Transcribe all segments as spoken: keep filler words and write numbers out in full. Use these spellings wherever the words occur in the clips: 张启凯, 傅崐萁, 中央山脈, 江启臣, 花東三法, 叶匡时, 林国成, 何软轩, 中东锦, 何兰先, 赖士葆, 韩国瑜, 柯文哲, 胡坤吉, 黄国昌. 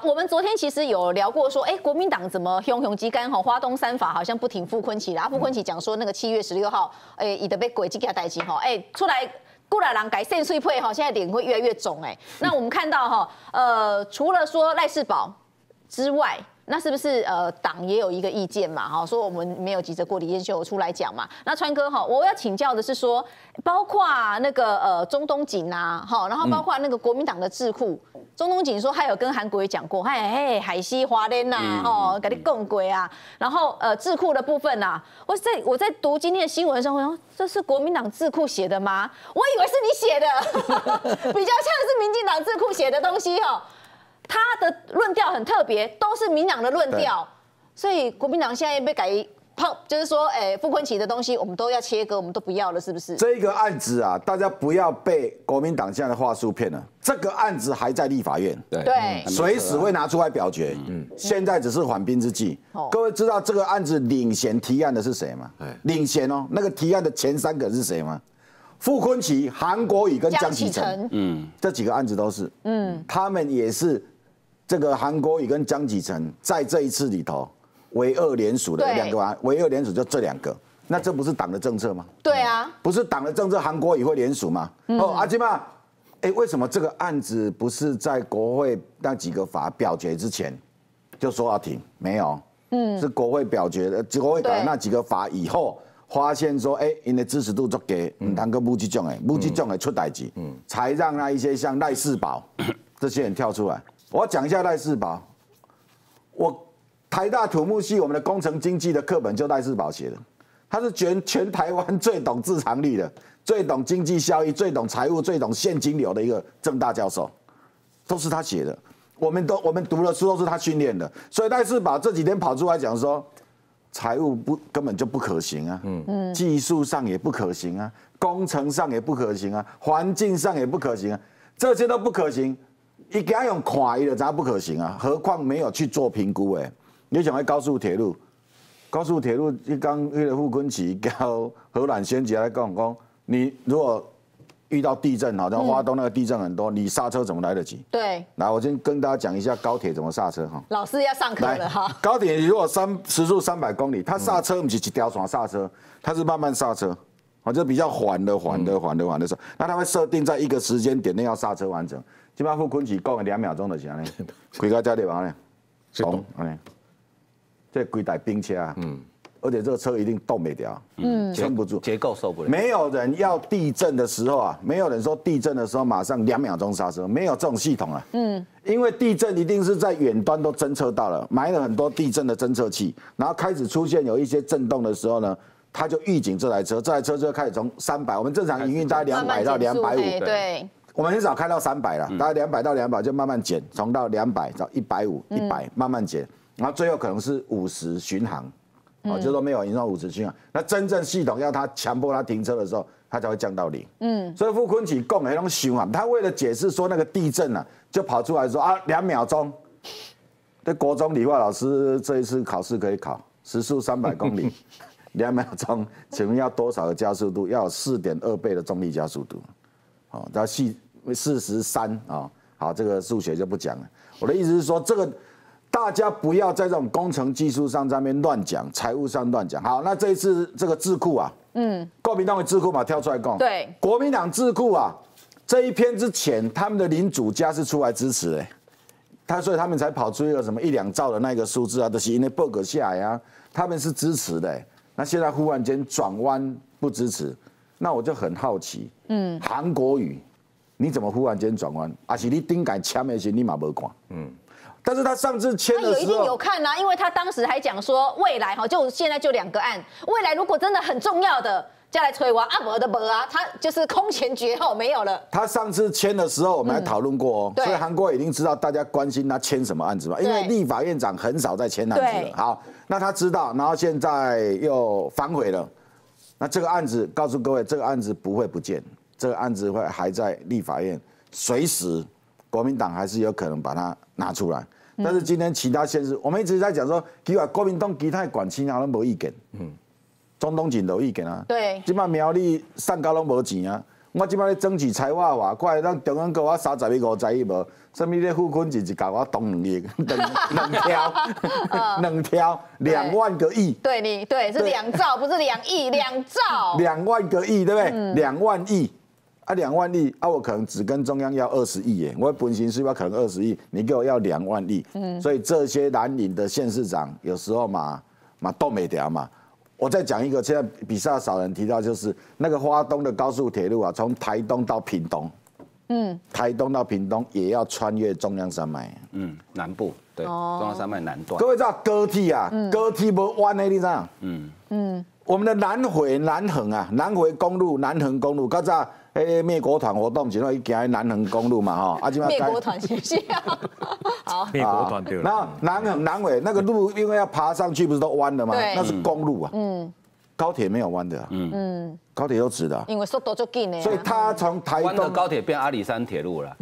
好，我们昨天其实有聊过说，哎、欸，国民党怎么凶凶鸡肝哈？花东三法好像不挺傅崐萁啦，傅崐萁讲说那个七月十六号，哎、欸，伊得被鬼计给他逮起哈，哎、欸，出来。 过来人改善碎配哈，现在脸会越来越肿哎。那我们看到哈，呃，除了说赖士葆之外，那是不是呃党也有一个意见嘛？哈，说我们没有急着过李彦秀出来讲嘛。那川哥哈，我要请教的是说，包括那个呃中东锦啊，哈，然后包括那个国民党的智库，嗯、中东锦说他有跟韩国瑜讲过，哎哎，海西华联呐，哦，跟你共轨啊。然后呃智库的部分啊，我在我在读今天的新闻的时候。 这是国民党智库写的吗？我以为是你写的，比较像是民进党智库写的东西哦。他的论调很特别，都是民党的论调，所以国民党现在被改泡，就是说，哎，傅崐萁的东西我们都要切割，我们都不要了，是不是？这个案子啊，大家不要被国民党这样的话术骗了，这个案子还在立法院，对，随时会拿出来表决。嗯，现在只是缓兵之计。哦、各位知道这个案子领衔提案的是谁吗？领衔哦，那个提案的前三个是谁吗？傅崐萁、韩国瑜跟江启臣，嗯，这几个案子都是，嗯，他们也是这个韩国瑜跟江启臣在这一次里头。 唯二联署的两个啊，唯二联署就这两个，那这不是党的政策吗？对啊，不是党的政策，韩国也会联署吗？嗯、哦，阿基玛，哎、欸，为什么这个案子不是在国会那几个法表决之前就说要停？没有，嗯，是国会表决的，国会改那几个法以后，发现说，哎、欸，因的支持度足低，唔通个武器将哎，武器将哎出代志，嗯，才让那一些像赖士葆这些人跳出来。我讲一下赖士葆，我。 台大土木系我们的工程经济的课本就赖士葆写的，他是全全台湾最懂自偿率的、最懂经济效益、最懂财务、最懂现金流的一个政大教授，都是他写的。我们都我们读的书都是他训练的，所以赖士葆这几天跑出来讲说，财务不根本就不可行啊，嗯嗯，技术上也不可行啊，工程上也不可行啊，环境上也不可行啊，这些都不可行，一给他用看的咋不可行啊？何况没有去做评估哎、欸。 你想要高速铁路？高速铁路，你刚那个傅崐萁跟何兰先起来讲讲，你如果遇到地震，好像花东那个地震很多，嗯、你刹车怎么来得及？对，来，我先跟大家讲一下高铁怎么刹车哈。老师要上课了哈。高铁如果三时速三百公里，它刹车不是一条船刹车，它是慢慢刹车，啊，就比较缓的、缓的、缓的、缓的刹。那它会设定在一个时间点内要刹车完成。基本上傅崐萁讲两秒钟就行了，开到这地方呢，懂哎。 这几台冰车啊，嗯，而且这个车一定动不了，嗯，撑不住，结构受不了。没有人要地震的时候啊，没有人说地震的时候马上两秒钟刹车，没有这种系统啊，嗯，因为地震一定是在远端都侦测到了，埋了很多地震的侦测器，然后开始出现有一些震动的时候呢，它就预警这台车，这台车就开始从三百，我们正常营运大概两百到两百五，对。 我们很少开到三百了，大概两百到两百就慢慢减，从到两百到一百五、一百慢慢减，然后最后可能是五十巡航，哦、嗯，就是说没有，你说五十巡航，那真正系统要它强迫它停车的时候，它才会降到零。嗯，所以傅崐萁供那种循环，他为了解释说那个地震啊，就跑出来说啊，两秒钟。这国中理化老师这一次考试可以考时速三百公里，两秒钟，请问要多少的加速度？要有四点二倍的重力加速度，哦，然后系。 四十三啊，好，这个数学就不讲了。我的意思是说，这个大家不要在这种工程技术上上面乱讲，财务上乱讲。好，那这一次这个智库啊，嗯，国民党的智库嘛跳出来讲，对，国民党智库啊，这一篇之前他们的领主家是出来支持哎、欸，他所以他们才跑出一个什么一两兆的那个数字啊，都、就是因为报告下来啊，他们是支持的、欸。那现在忽然间转弯不支持，那我就很好奇，嗯，韩国瑜。 你怎么忽然间转弯？而且你顶改签的时候你嘛无看，嗯，但是他上次签的时候，他有一定有看啊，因为他当时还讲说未来哈，就现在就两个案，未来如果真的很重要的，再来催我啊，没的没啊，他就是空前绝后，没有了。他上次签的时候，我们还讨论过哦，嗯、所以韩国瑜已经知道大家关心他签什么案子嘛，因为立法院长很少在签案子了。好，那他知道，然后现在又反悔了，那这个案子告诉各位，这个案子不会不见。 这个案子会还在立法院，随时国民党还是有可能把它拿出来。但是今天其他县市，我们一直在讲说，其实国民党其他的管区啊都没意见，嗯，中东锦有意见啊，对，起码苗栗上高都没钱啊，我即摆咧争取财话话，怪咱中央给我三十亿、五十亿无，什么咧付款就是搞我动两亿，两两条，两条两万个亿。对你对是两兆，不是两亿，两兆。两万个亿对不对？两万亿啊，两万亿啊，我可能只跟中央要二十亿耶，我本薪是吧？可能二十亿，你给我要两万亿。嗯，所以这些蓝领的县市长有时候嘛嘛斗美条嘛。 我再讲一个，现在比较少人提到，就是那个花东的高速铁路啊，从台东到屏东，嗯，台东到屏东也要穿越中央山脉，嗯，南部对，哦、中央山脉南段。各位知道高铁啊，高铁不弯的，你知道？嗯嗯，我们的南回南横啊，南回公路、南横公路，刚才诶灭国团活动前头，伊行南横公路嘛吼，啊，即嘛灭国团是不是？好，灭国团对了。然后南横南回那个路，因为要爬上去，不是都弯的吗？那是公路啊。 高铁没有弯的、啊，嗯高铁都直的、啊，因为速度就近呢。所以他从台东的高铁变阿里山铁路了，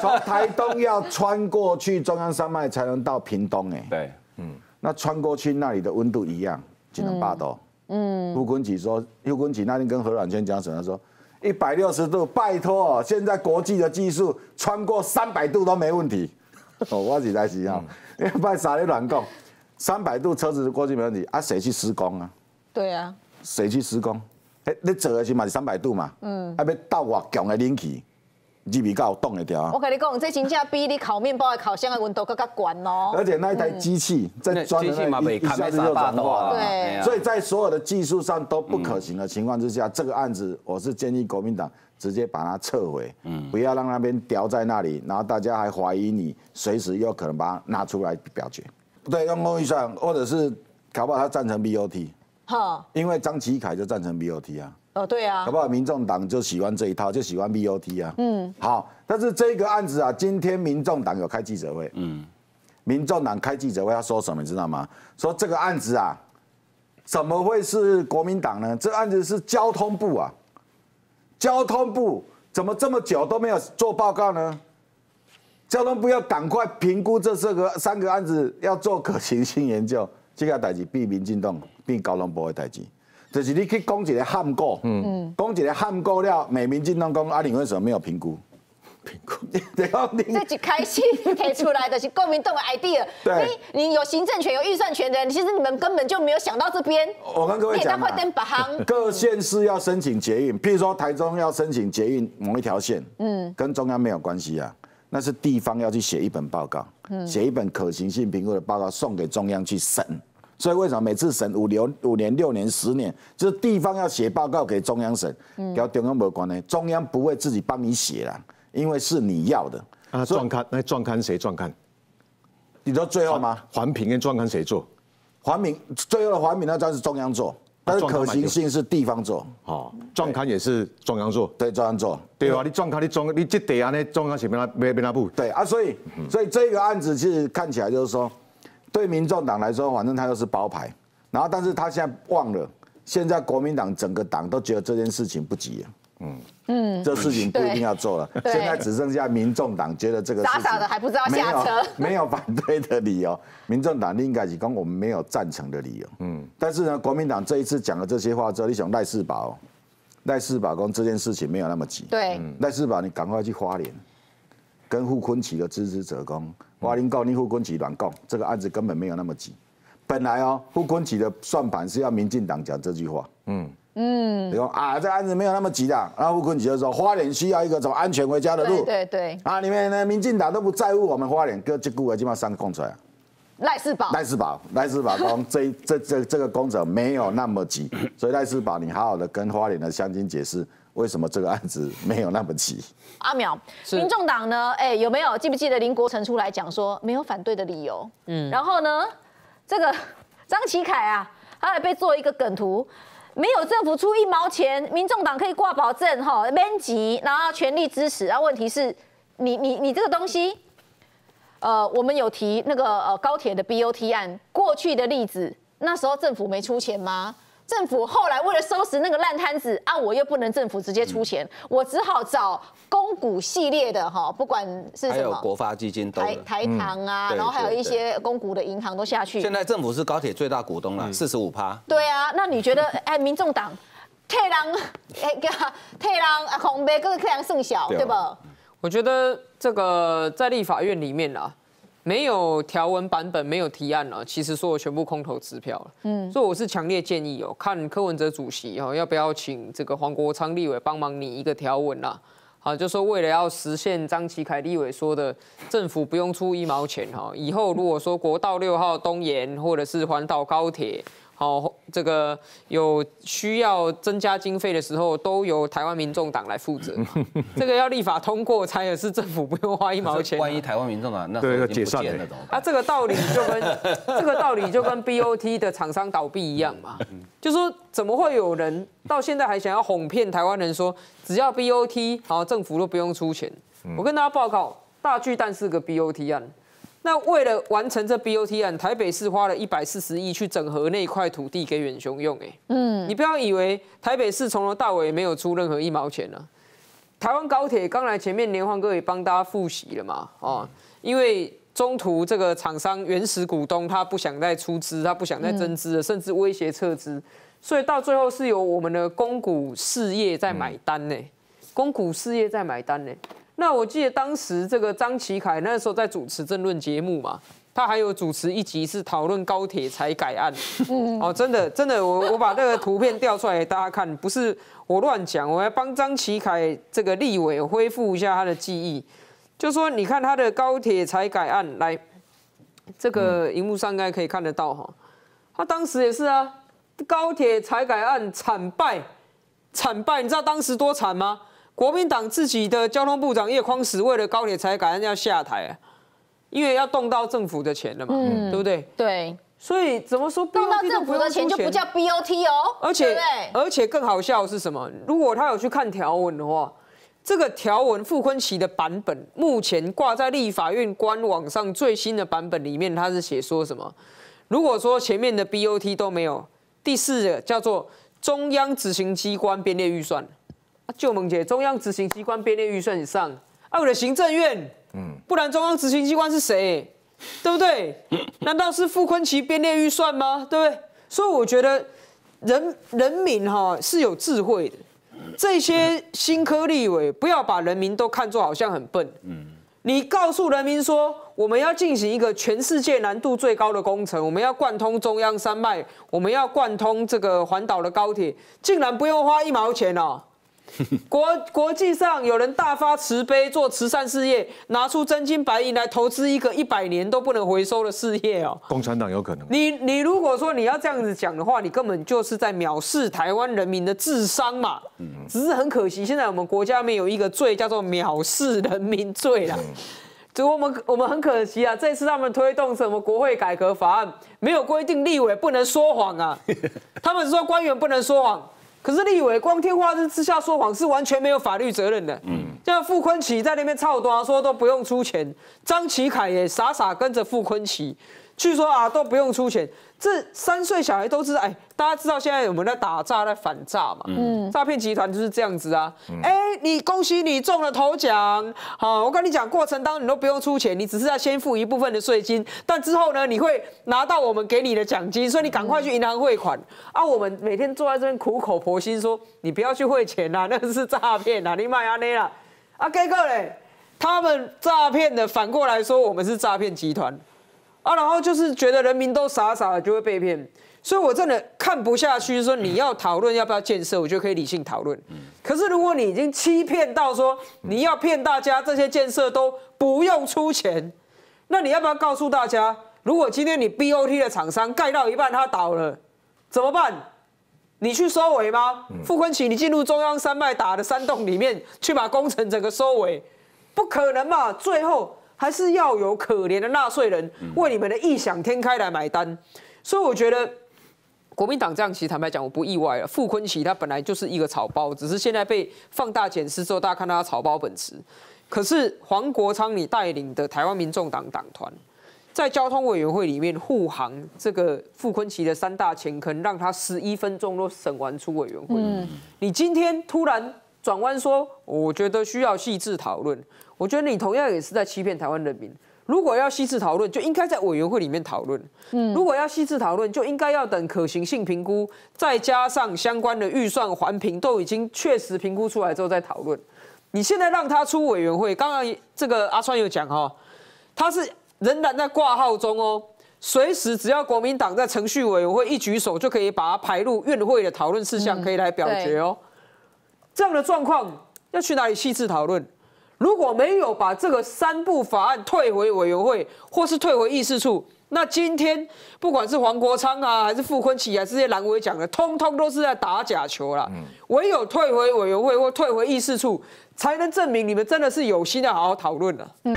从台东要穿过去中央山脉才能到屏东哎。对，嗯，那穿过去那里的温度一样，只能八度。嗯，胡坤吉说，胡坤吉那天跟何软轩讲什么？他说一百六十度，拜托、喔，现在国际的技术穿过三百度都没问题。哦，我是在西安，你别傻你乱讲，三百度车子过去没问题，啊，谁去施工啊？ 对啊，谁去施工？哎，你做的是嘛是三百度嘛？嗯，啊，要到偌强的冷气，你比较冻会掉啊。我跟你讲，这真正比你烤面包的烤箱的温度更加高哦。而且那一台机器在钻的那一下子就转化了。对，所以在所有的技术上都不可行的情况之下，这个案子我是建议国民党直接把它撤回，嗯，不要让那边掉在那里，然后大家还怀疑你，随时又可能把它拿出来表决。对，用公益上，或者是搞不好他赞成 B O T。 因为张启凯就赞成 B O T 啊，哦对啊，好不好？民众党就喜欢这一套，就喜欢 B O T 啊，嗯，好，但是这个案子啊，今天民众党有开记者会，嗯，民众党开记者会，他说什么你知道吗？说这个案子啊，怎么会是国民党呢？这案子是交通部啊，交通部怎么这么久都没有做报告呢？ 交通部要赶快评估这四个三个案子，要做可行性研究。这个代志比民进党、比交通部的代志，就是你去讲一个喊过，嗯，讲一个喊过了，美民进党讲啊，你为什么没有评估？评估，这一开始提出来的是国民党的 idea， 对，你有行政权、有预算权的人，其实你们根本就没有想到这边。我跟各位讲，各县市要申请捷运，譬如说台中要申请捷运某一条线，嗯，跟中央没有关系啊。 那是地方要去写一本报告，写一本可行性评估的报告送给中央去审。所以为什么每次审五年、五年、六年、十年，就是地方要写报告给中央审，跟中央没关系，中央不会自己帮你写啦，因为是你要的。啊，状刊那状刊谁状刊？你说最后吗？环评跟状刊谁做？环评最后的环评那当然是中央做。 但是可行性是地方做，哦，状刊也是中央做，对，中央做，对吧？你状刊，你中，你这地安尼中央是变哪变变哪步？对啊，所以所以这个案子其实看起来就是说，对民众党来说，反正他又是包牌，然后但是他现在忘了，现在国民党整个党都觉得这件事情不急啊，嗯嗯，这事情不一定要做了，现在只剩下民众党觉得这个傻傻的还不知道下车，没有反对的理由，民众党应该是讲我们没有赞成的理由，嗯。 但是呢，国民党这一次讲了这些话之后，你想赖世宝，赖世宝讲这件事情没有那么急。对，赖世宝，你赶快去花莲，跟傅崐萁的支持者讲，我跟你讲，你傅崐萁乱讲，这个案子根本没有那么急。本来哦，傅崐萁的算盘是要民进党讲这句话。嗯嗯，你说啊，这案子没有那么急的。然后傅崐萁就说，花莲需要一个走安全回家的路。对对。啊，里面呢，民进党都不在乎我们花莲，哥这句话基本上讲出来。 赖世宝，赖世宝，赖世宝公，这这这这个工程没有那么急，所以赖世宝，你好好的跟花莲的乡亲解释，为什么这个案子没有那么急。阿淼，民众党呢？哎、欸，有没有记不记得林国成出来讲说没有反对的理由？嗯，然后呢，这个张启凯啊，他还被做一个梗图，没有政府出一毛钱，民众党可以挂保证哈，免急，然后全力支持。然后问题是，你你你这个东西。 呃，我们有提那个呃高铁的 B O T 案过去的例子，那时候政府没出钱吗？政府后来为了收拾那个烂摊子，啊，我又不能政府直接出钱，嗯、我只好找公股系列的哈，不管是什么，还有国发基金都台台糖啊，嗯、然后还有一些公股的银行都下去。现在政府是高铁最大股东了，四十五趴。对啊，那你觉得哎，民众党？替人诶，叫替人啊，红白个替人算小，对不？我觉得这个在立法院里面啦，没有条文版本，没有提案了，其实说我全部空头支票了。嗯，所以我是强烈建议哦，看柯文哲主席哦，要不要请这个黄国昌立委帮忙拟一个条文啦。 好，就说为了要实现张启凯立委说的，政府不用出一毛钱哈。以后如果说国道六号东延或者是环岛高铁，好，这个有需要增加经费的时候，都由台湾民众党来负责。这个要立法通过才也是政府不用花一毛钱。万一台湾民众党那时候解散了，啊，这个道理就跟这个道理就跟 B O T 的厂商倒闭一样嘛。就说怎么会有人到现在还想要哄骗台湾人说只要 B O T 好，政府都不用出钱？我跟大家报告，大巨蛋是个 B O T 案。 那为了完成这 B O T 案，台北市花了一百四十亿去整合那块土地给远雄用、欸。哎，嗯，你不要以为台北市从头到尾没有出任何一毛钱啊。台湾高铁刚才前面连环哥也帮大家复习了嘛，哦，因为中途这个厂商原始股东他不想再出资，他不想再增资了，甚至威胁撤资，所以到最后是由我们的公股事业在买单呢、欸，公股事业在买单呢、欸。 那我记得当时这个张启凯那时候在主持政论节目嘛，他还有主持一集是讨论高铁裁改案。哦，真的真的，我我把那个图片调出来给大家看，不是我乱讲，我要帮张启凯这个立委恢复一下他的记忆。就说你看他的高铁裁改案，来，这个荧幕上应该可以看得到哈，他当时也是啊，高铁裁改案惨败，惨败，你知道当时多惨吗？ 国民党自己的交通部长叶匡时为了高铁裁改案要下台、啊，因为要动到政府的钱了嘛，嗯、对不对？对，所以怎么说动到政府的钱就不叫 B O T 哦。而且而且更好笑的是什么？如果他有去看条文的话，这个条文傅崐萁的版本目前挂在立法院官网上最新的版本里面，他是写说什么？如果说前面的 B O T 都没有，第四个叫做中央执行机关编列预算。 就萌姐，中央执行机关编列预算以上，啊，我的行政院，嗯，不然中央执行机关是谁，对不对？难道是傅崐萁编列预算吗？对不对？所以我觉得人人民哈、哦、是有智慧的，这些新科立委不要把人民都看作好像很笨，嗯，你告诉人民说我们要进行一个全世界难度最高的工程，我们要贯通中央山脉，我们要贯通这个环岛的高铁，竟然不用花一毛钱哦。 国国际上有人大发慈悲做慈善事业，拿出真金白银来投资一个一百年都不能回收的事业哦。共产党有可能。你你如果说你要这样子讲的话，你根本就是在藐视台湾人民的智商嘛。只是很可惜，现在我们国家没有一个罪叫做藐视人民罪啦。所以我们我们很可惜啊，这次他们推动什么国会改革法案，没有规定立委不能说谎啊。他们说官员不能说谎。 可是立委光天化日之下说谎是完全没有法律责任的。嗯，像傅崐萁在那边操多说都不用出钱，张启凯也傻傻跟着傅崐萁，据说啊都不用出钱。这三岁小孩都知道，哎，大家知道现在我们在打诈、在反诈嘛？嗯，诈骗集团就是这样子啊。哎、嗯欸，你恭喜你中了头奖，好，我跟你讲，过程当中你都不用出钱，你只是要先付一部分的税金，但之后呢，你会拿到我们给你的奖金，所以你赶快去银行汇款、嗯、啊。我们每天坐在这边苦口婆心说，你不要去汇钱啦，那个是诈骗啦，你买安内啦。啊，结果嘞，他们诈骗的反过来说我们是诈骗集团。 啊，然后就是觉得人民都傻傻的就会被骗，所以我真的看不下去。说你要讨论要不要建设，我觉得可以理性讨论。可是如果你已经欺骗到说你要骗大家这些建设都不用出钱，那你要不要告诉大家，如果今天你 B O T 的厂商盖到一半它倒了，怎么办？你去收尾吗？傅崐萁，你进入中央山脉打的山洞里面去把工程整个收尾，不可能嘛？最后。 还是要有可怜的纳税人为你们的异想天开来买单，所以我觉得国民党这样，其实坦白讲，我不意外了。傅崐萁他本来就是一个草包，只是现在被放大检视之后，大家看到他草包本质。可是黄国昌你带领的台湾民众党党团，在交通委员会里面护航这个傅崐萁的三大前坑，让他十一分钟都审完出委员会。嗯、你今天突然转弯说，我觉得需要细致讨论。 我觉得你同样也是在欺骗台湾人民。如果要细致讨论，就应该在委员会里面讨论。嗯，如果要细致讨论，就应该要等可行性评估，再加上相关的预算环评都已经确实评估出来之后再讨论。你现在让他出委员会，刚刚这个阿川有讲哈、哦，他是仍然在挂号中哦。 随时只要国民党在程序委员会一举手，就可以把它排入院会的讨论事项，可以来表决哦。这样的状况要去哪里细致讨论？如果没有把这个三部法案退回委员会，或是退回议事处，那今天不管是黄国昌啊，还是傅崐萁啊，这些蓝委讲的，通通都是在打假球啦。唯有退回委员会或退回议事处，才能证明你们真的是有心要好好讨论了。嗯。